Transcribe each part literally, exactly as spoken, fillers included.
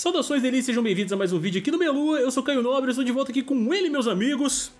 Saudações, delícias, sejam bem-vindos a mais um vídeo aqui do Melua. Eu sou Caio Nobre, estou de volta aqui com ele, meus amigos.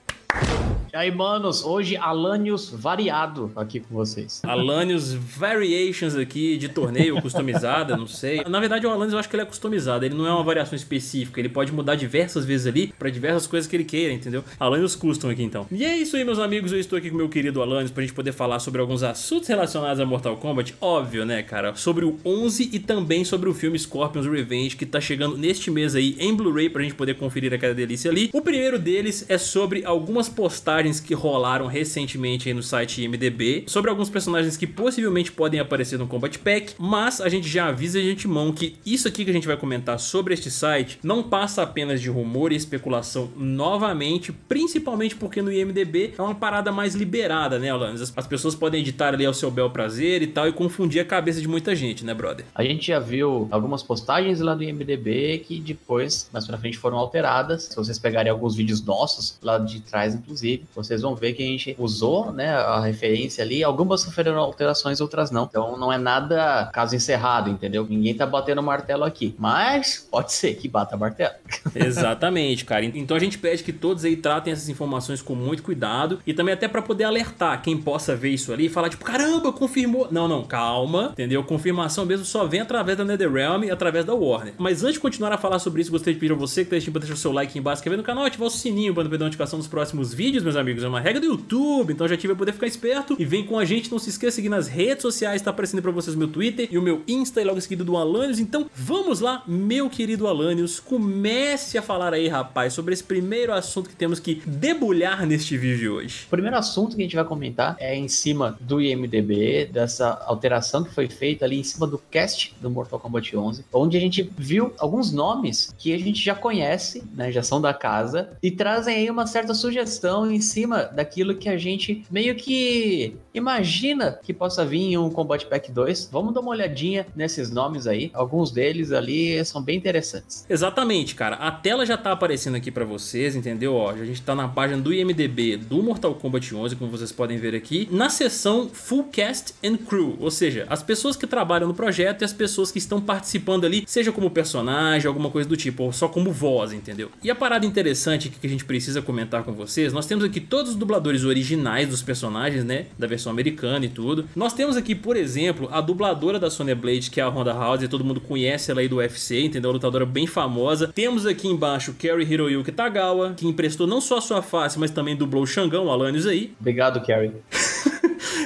E aí, manos, hoje Alanius variado aqui com vocês. Alanius Variations aqui de torneio customizada, não sei. Na verdade, o Alanius eu acho que ele é customizado, ele não é uma variação específica, ele pode mudar diversas vezes ali pra diversas coisas que ele queira, entendeu? Alanius Custom aqui então. E é isso aí, meus amigos, eu estou aqui com meu querido Alanius pra gente poder falar sobre alguns assuntos relacionados a Mortal Kombat, óbvio, né, cara? Sobre o onze e também sobre o filme Scorpion's Revenge, que tá chegando neste mês aí em Blu-ray pra gente poder conferir aquela delícia ali. O primeiro deles é sobre algumas postagens que rolaram recentemente aí no site I M D B sobre alguns personagens que possivelmente podem aparecer no Combat Pack, mas a gente já avisa de antemão que isso aqui que a gente vai comentar sobre este site não passa apenas de rumor e especulação novamente, principalmente porque no I M D B é uma parada mais liberada, né, Alanius? As pessoas podem editar ali ao seu bel prazer e tal e confundir a cabeça de muita gente, né, brother? A gente já viu algumas postagens lá do I M D B que depois, mais pra frente, foram alteradas. Se vocês pegarem alguns vídeos nossos lá de trás, inclusive, vocês vão ver que a gente usou, né, a referência ali. Algumas sofreram alterações, outras não. Então não é nada caso encerrado, entendeu? Ninguém tá batendo martelo aqui, mas pode ser que bata martelo. Exatamente, cara. Então a gente pede que todos aí tratem essas informações com muito cuidado e também até pra poder alertar quem possa ver isso ali e falar tipo, caramba, confirmou. Não, não, calma, entendeu? Confirmação mesmo só vem através da Netherrealm e através da Warner. Mas antes de continuar a falar sobre isso, gostaria de pedir a você que deixe o seu like aqui embaixo, se inscrever no canal, ativar o sininho pra não perder a notificação dos próximos vídeos, meus amigos. É uma regra do YouTube, então já tive a poder ficar esperto. E vem com a gente, não se esqueça de seguir nas redes sociais, tá aparecendo pra vocês o meu Twitter e o meu Insta e logo em seguida do Alanius. Então vamos lá, meu querido Alanius, comece a falar aí, rapaz, sobre esse primeiro assunto que temos que debulhar neste vídeo hoje. O primeiro assunto que a gente vai comentar é em cima do I M D B, dessa alteração que foi feita ali em cima do cast do Mortal Kombat onze, onde a gente viu alguns nomes que a gente já conhece, né, já são da casa, e trazem aí uma certa sugestão em cima daquilo que a gente meio que imagina que possa vir em um Combat Pack dois. Vamos dar uma olhadinha nesses nomes aí. Alguns deles ali são bem interessantes. Exatamente, cara. A tela já tá aparecendo aqui pra vocês, entendeu? Ó, a gente tá na página do I M D B do Mortal Kombat onze, como vocês podem ver aqui, na seção Full Cast and Crew, ou seja, as pessoas que trabalham no projeto e as pessoas que estão participando ali, seja como personagem, alguma coisa do tipo, ou só como voz, entendeu? E a parada interessante que a gente precisa comentar com vocês, nós temos aqui todos os dubladores originais dos personagens, né, da versão americana e tudo. Nós temos aqui, por exemplo, a dubladora da Sonia Blade, que é a Ronda Rousey, todo mundo conhece ela aí do U F C, entendeu? Uma lutadora bem famosa. Temos aqui embaixo o Cary-Hiroyuki Tagawa, que emprestou não só a sua face, mas também dublou o Shangão, o Alanius aí. Obrigado, Cary.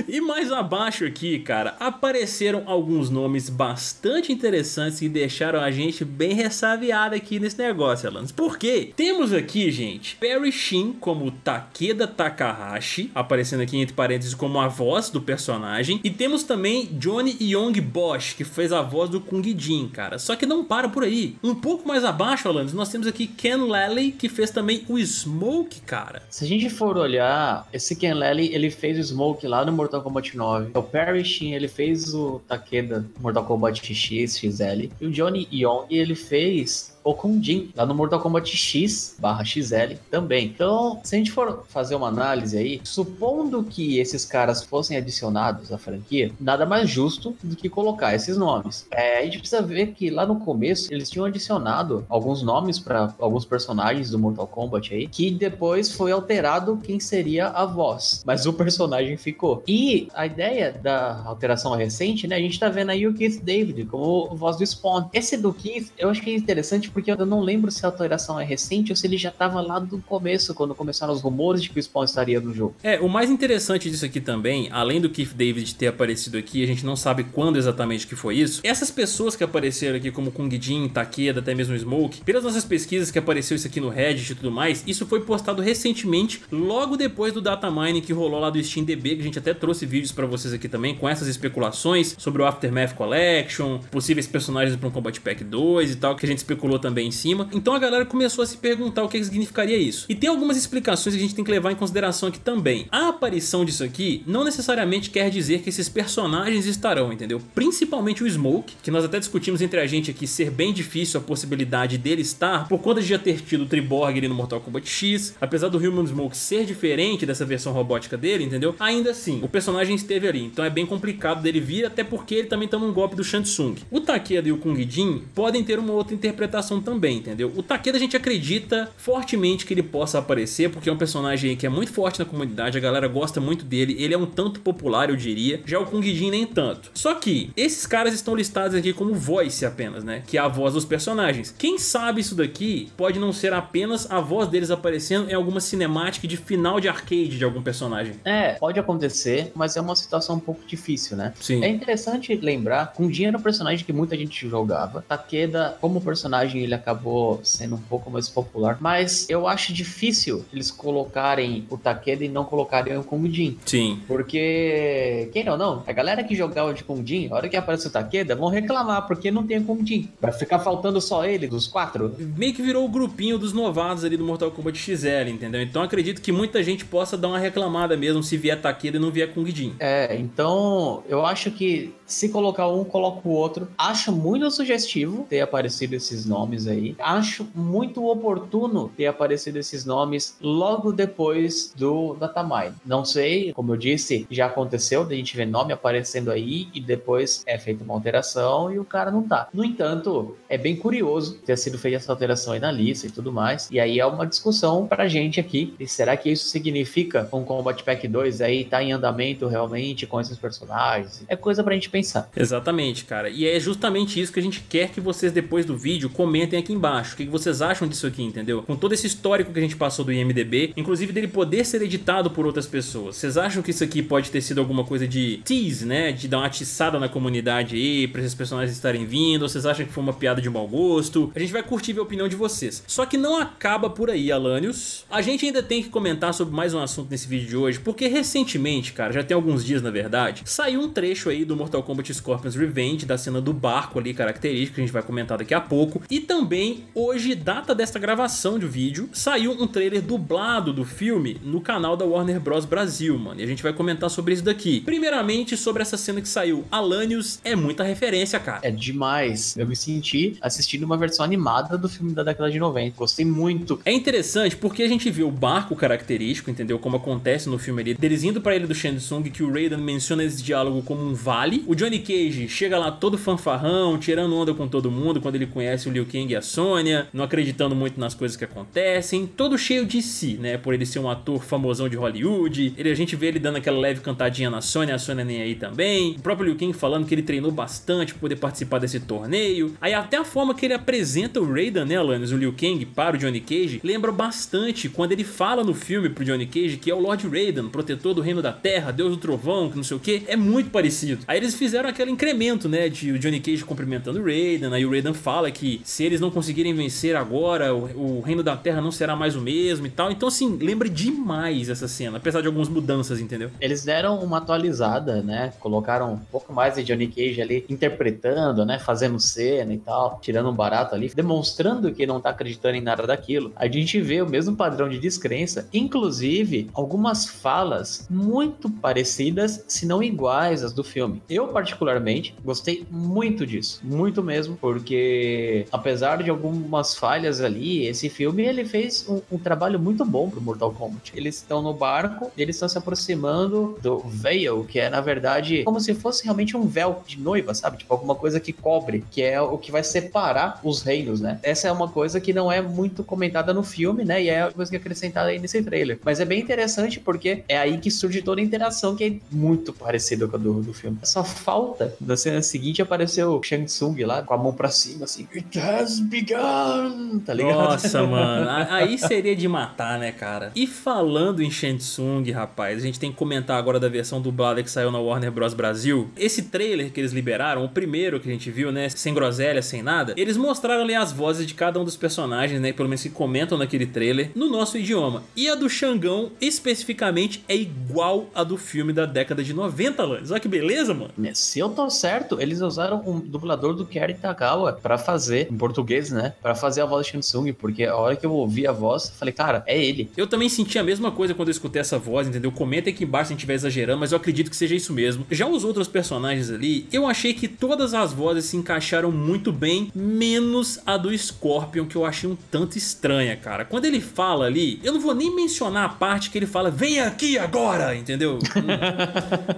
E mais abaixo aqui, cara, apareceram alguns nomes bastante interessantes que deixaram a gente bem ressaviado aqui nesse negócio, Alanius. Por quê? Temos aqui, gente, Peri Shin como Takeda Takahashi, aparecendo aqui entre parênteses como a voz do personagem. E temos também Johnny Yong Bosch, que fez a voz do Kung Jin, cara. Só que não para por aí. Um pouco mais abaixo, Alanius, nós temos aqui Ken Lally, que fez também o Smoke, cara. Se a gente for olhar, esse Ken Lally, ele fez o Smoke lá no Mortal Kombat nove. O Peri Shin, ele fez o Takeda Mortal Kombat X X L. E o Johnny Yong, ele fez o Kung Jin, lá no Mortal Kombat X barra X L também. Então, se a gente for fazer uma análise aí, supondo que esses caras fossem adicionados à franquia, nada mais justo do que colocar esses nomes. É, a gente precisa ver que lá no começo eles tinham adicionado alguns nomes para alguns personagens do Mortal Kombat aí, que depois foi alterado quem seria a voz, mas o personagem ficou. E a ideia da alteração recente, né, a gente tá vendo aí o Keith David como voz do Spawn. Esse do Keith, eu acho que é interessante porque eu não lembro se a alteração é recente ou se ele já estava lá do começo, quando começaram os rumores de que o Spawn estaria no jogo. É, o mais interessante disso aqui também, além do Keith David ter aparecido aqui, a gente não sabe quando exatamente que foi isso. Essas pessoas que apareceram aqui, como Kung Jin, Takeda, até mesmo Smoke, pelas nossas pesquisas que apareceu isso aqui no Reddit e tudo mais, isso foi postado recentemente, logo depois do datamine que rolou lá do SteamDB, que a gente até trouxe vídeos pra vocês aqui também, com essas especulações sobre o Aftermath Collection, possíveis personagens para um Combat Pack dois e tal, que a gente especulou também em cima. Então a galera começou a se perguntar o que significaria isso. E tem algumas explicações que a gente tem que levar em consideração aqui também. A aparição disso aqui não necessariamente quer dizer que esses personagens estarão, entendeu? Principalmente o Smoke, que nós até discutimos entre a gente aqui ser bem difícil a possibilidade dele estar, por conta de já ter tido o Triborg ali no Mortal Kombat X. Apesar do Human Smoke ser diferente dessa versão robótica dele, entendeu? Ainda assim, o personagem esteve ali, então é bem complicado dele vir, até porque ele também toma um golpe do Shang Tsung. O Takeda e o Kung Jin podem ter uma outra interpretação também, entendeu? O Takeda a gente acredita fortemente que ele possa aparecer, porque é um personagem que é muito forte na comunidade, a galera gosta muito dele, ele é um tanto popular, eu diria. Já o Kung Jin nem tanto. Só que esses caras estão listados aqui como voice apenas, né? Que é a voz dos personagens. Quem sabe isso daqui pode não ser apenas a voz deles aparecendo em alguma cinemática de final de arcade de algum personagem. É, pode acontecer, mas é uma situação um pouco difícil, né? Sim. É interessante lembrar, Kung Jin era um personagem que muita gente jogava. Takeda, como personagem, ele acabou sendo um pouco mais popular, mas eu acho difícil eles colocarem o Takeda e não colocarem o Kung Jin. Sim. Porque, quem não, não, a galera que jogava de Kung Jin, a hora que aparece o Takeda, vão reclamar porque não tem o Kung Jin. Vai ficar faltando só ele, dos quatro. Meio que virou o grupinho dos novatos ali do Mortal Kombat X L, entendeu? Então acredito que muita gente possa dar uma reclamada mesmo se vier Takeda e não vier Kung Jin. É, então eu acho que se colocar um, coloca o outro. Acho muito sugestivo ter aparecido esses nomes aí. Acho muito oportuno ter aparecido esses nomes logo depois do Datamine. Não sei, como eu disse, já aconteceu da gente ver nome aparecendo aí e depois é feita uma alteração e o cara não tá. No entanto, é bem curioso ter sido feita essa alteração aí na lista e tudo mais. E aí é uma discussão pra gente aqui. E será que isso significa um Combat Pack dois aí tá em andamento realmente com esses personagens? É coisa pra gente pensar. Exatamente, cara. E é justamente isso que a gente quer que vocês depois do vídeo comentem aqui embaixo. O que vocês acham disso aqui, entendeu? Com todo esse histórico que a gente passou do I M D B, inclusive dele poder ser editado por outras pessoas. Vocês acham que isso aqui pode ter sido alguma coisa de tease, né? De dar uma atiçada na comunidade aí, pra esses personagens estarem vindo? Ou vocês acham que foi uma piada de mau gosto? A gente vai curtir ver a opinião de vocês. Só que não acaba por aí, Alanius. A gente ainda tem que comentar sobre mais um assunto nesse vídeo de hoje, porque recentemente, cara, já tem alguns dias na verdade, saiu um trecho aí do Mortal Kombat Scorpion's Revenge, da cena do barco ali, característica, que a gente vai comentar daqui a pouco. E também, hoje, data desta gravação do vídeo, saiu um trailer dublado do filme no canal da Warner Bros. Brasil, mano. E a gente vai comentar sobre isso daqui. Primeiramente, sobre essa cena que saiu. Alanius, é muita referência, cara. É demais. Eu me senti assistindo uma versão animada do filme da década de noventa. Gostei muito. É interessante porque a gente vê o barco característico, entendeu? Como acontece no filme ali, deles indo pra ilha do Shang Tsung, que o Raiden menciona esse diálogo como um vale. O Johnny Cage chega lá todo fanfarrão, tirando onda com todo mundo, quando ele conhece o Liu Kang e a Sonia, não acreditando muito nas coisas que acontecem, todo cheio de si, né? Por ele ser um ator famosão de Hollywood. Ele, a gente vê ele dando aquela leve cantadinha na Sonia, a Sonia nem aí também. O próprio Liu Kang falando que ele treinou bastante pra poder participar desse torneio. Aí até a forma que ele apresenta o Raiden, né, Alanius, o Liu Kang para o Johnny Cage, lembra bastante quando ele fala no filme pro Johnny Cage que é o Lord Raiden, protetor do reino da terra, deus do trovão, que não sei o que, é muito parecido. Aí eles fizeram aquele incremento, né, de o Johnny Cage cumprimentando o Raiden, aí o Raiden fala que se eles não conseguirem vencer agora, o, o reino da terra não será mais o mesmo e tal. Então assim, lembra demais essa cena, apesar de algumas mudanças, entendeu? Eles deram uma atualizada, né, colocaram um pouco mais de Johnny Cage ali interpretando, né, fazendo cena e tal, tirando um barato ali, demonstrando que não tá acreditando em nada daquilo. A gente vê o mesmo padrão de descrença, inclusive algumas falas muito parecidas, se não iguais às do filme. Eu particularmente gostei muito disso, muito mesmo, porque apesar de algumas falhas ali, esse filme ele fez um, um trabalho muito bom pro Mortal Kombat. Eles estão no barco, eles estão se aproximando do veil, que é na verdade como se fosse realmente um véu de noiva, sabe? Tipo alguma coisa que cobre, que é o que vai separar os reinos, né? Essa é uma coisa que não é muito comentada no filme, né? E é uma coisa que é acrescentada aí nesse trailer. Mas é bem interessante porque é aí que surge toda a interação, que é muito parecida com a do, do filme. Só falta, na cena seguinte, aparecer o Shang Tsung lá, com a mão pra cima, assim. It has begun! Tá ligado? Nossa, mano. Aí seria de matar, né, cara? E falando em Shang Tsung, rapaz, a gente tem que comentar agora da versão dublada que saiu na Warner Bros. Brasil. Esse trailer que eles liberaram, o primeiro que a gente viu, né? Sem groselha, sem nada. Eles mostraram ali as vozes de cada um dos personagens, né? Pelo menos que comentam naquele trailer, no nosso idioma. E a do Xangão, especificamente, é igual a do filme da década de noventa, Alanis. Olha que beleza, mano. Se eu tô certo, eles usaram um dublador do Cary Tagawa pra fazer um português, né, pra fazer a voz de Shang Tsung, porque a hora que eu ouvi a voz, falei, cara, é ele. Eu também senti a mesma coisa quando eu escutei essa voz, entendeu? Comenta aqui embaixo se a gente estiver exagerando, mas eu acredito que seja isso mesmo. Já os outros personagens ali, eu achei que todas as vozes se encaixaram muito bem, menos a do Scorpion, que eu achei um tanto estranha, cara. Quando ele fala ali, eu não vou nem mencionar a parte que ele fala, vem aqui agora, entendeu?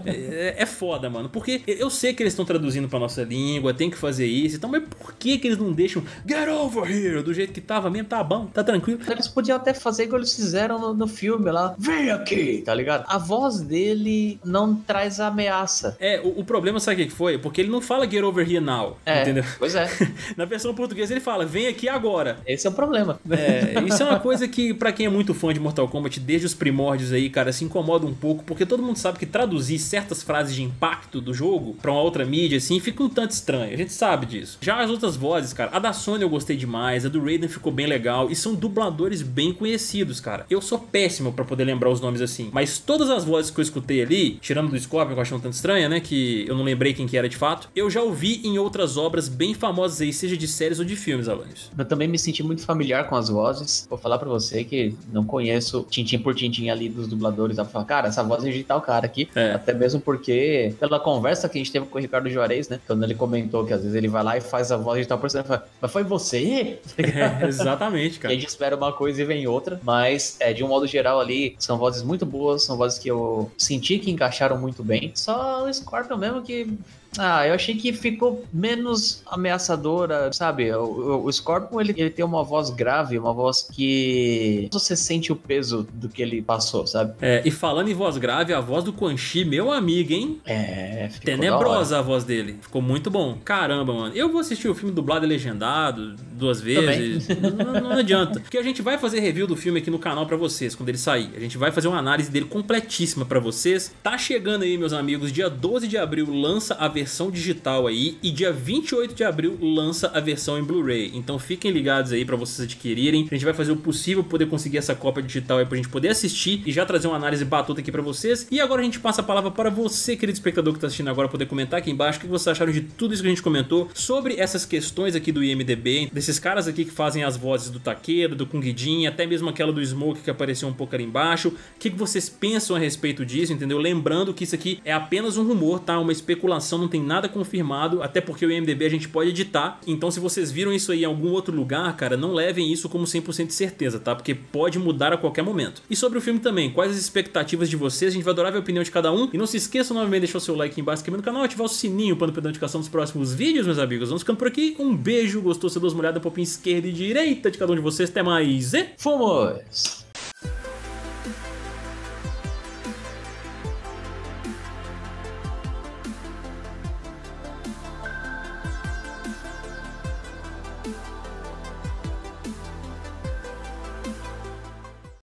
é, é foda, mano, porque eu sei que eles estão traduzindo pra nossa língua, tem que fazer isso e então, tal, mas por que que eles não deixam get over here, do jeito que tava mesmo, tá bom, tá tranquilo. Eles podiam até fazer igual eles fizeram no, no filme lá, vem aqui, tá ligado? A voz dele não traz a ameaça. É, o, o problema sabe o que foi? Porque ele não fala get over here now, é, entendeu? Pois é. Na versão portuguesa ele fala, vem aqui agora. Esse é o problema. É, isso é uma coisa que pra quem é muito fã de Mortal Kombat, desde os primórdios aí, cara, se incomoda um pouco, porque todo mundo sabe que traduzir certas frases de impacto do jogo pra uma outra mídia, assim, fica um tanto estranho. A gente sabe disso. Já as outras vozes, cara, a da Sonia eu gostei demais, a do Raiden ficou bem legal, e são dubladores bem conhecidos, cara. Eu sou péssimo pra poder lembrar os nomes assim, mas todas as vozes que eu escutei ali, tirando do Scorpion, que eu achei um tanto estranha, né, que eu não lembrei quem que era de fato, eu já ouvi em outras obras bem famosas aí, seja de séries ou de filmes, Alanius. Eu também me senti muito familiar com as vozes. Vou falar pra você que não conheço tintim por tintim ali dos dubladores, pra falar, cara, essa voz é de tal cara aqui, é. Até mesmo porque pela conversa que a gente teve com o Ricardo Juarez, né, quando ele comentou que às vezes ele vai lá e faz a voz de tal personagem, fala, mas foi você? É, exatamente, cara. A gente espera uma coisa e vem outra, mas é, de um modo geral ali, são vozes muito boas, são vozes que eu senti que encaixaram muito bem, só o Scorpion mesmo que... Ah, eu achei que ficou menos ameaçadora, sabe? O, o, o Scorpion, ele, ele tem uma voz grave, uma voz que você sente o peso do que ele passou, sabe? É, e falando em voz grave, a voz do Quan Chi, meu amigo, hein? É, ficou tenebrosa a voz dele. Ficou muito bom. Caramba, mano. Eu vou assistir o filme dublado e legendado duas vezes. Não, não adianta. Porque a gente vai fazer review do filme aqui no canal pra vocês, quando ele sair. A gente vai fazer uma análise dele completíssima pra vocês. Tá chegando aí, meus amigos. Dia doze de abril lança a versão versão digital aí, e dia vinte e oito de abril lança a versão em Blu-ray, então fiquem ligados aí pra vocês adquirirem. A gente vai fazer o possível pra poder conseguir essa cópia digital aí pra gente poder assistir e já trazer uma análise batuta aqui pra vocês. E agora a gente passa a palavra para você, querido espectador que tá assistindo agora, poder comentar aqui embaixo o que vocês acharam de tudo isso que a gente comentou sobre essas questões aqui do I M D B, desses caras aqui que fazem as vozes do Takeda, do Kung Jin, até mesmo aquela do Smoke que apareceu um pouco ali embaixo. O que vocês pensam a respeito disso, entendeu? Lembrando que isso aqui é apenas um rumor, tá? Uma especulação, não tem nada confirmado, até porque o I M D B a gente pode editar, então se vocês viram isso aí em algum outro lugar, cara, não levem isso como cem por cento de certeza, tá? Porque pode mudar a qualquer momento. E sobre o filme também, quais as expectativas de vocês? A gente vai adorar ver a opinião de cada um, e não se esqueçam novamente de deixar o seu like aqui embaixo, inscrever no canal, ativar o sininho para não perder a notificação dos próximos vídeos, meus amigos. Vamos ficando por aqui, um beijo, gostou, você dá duas molhadas, popinha esquerda e direita de cada um de vocês, até mais e fomos!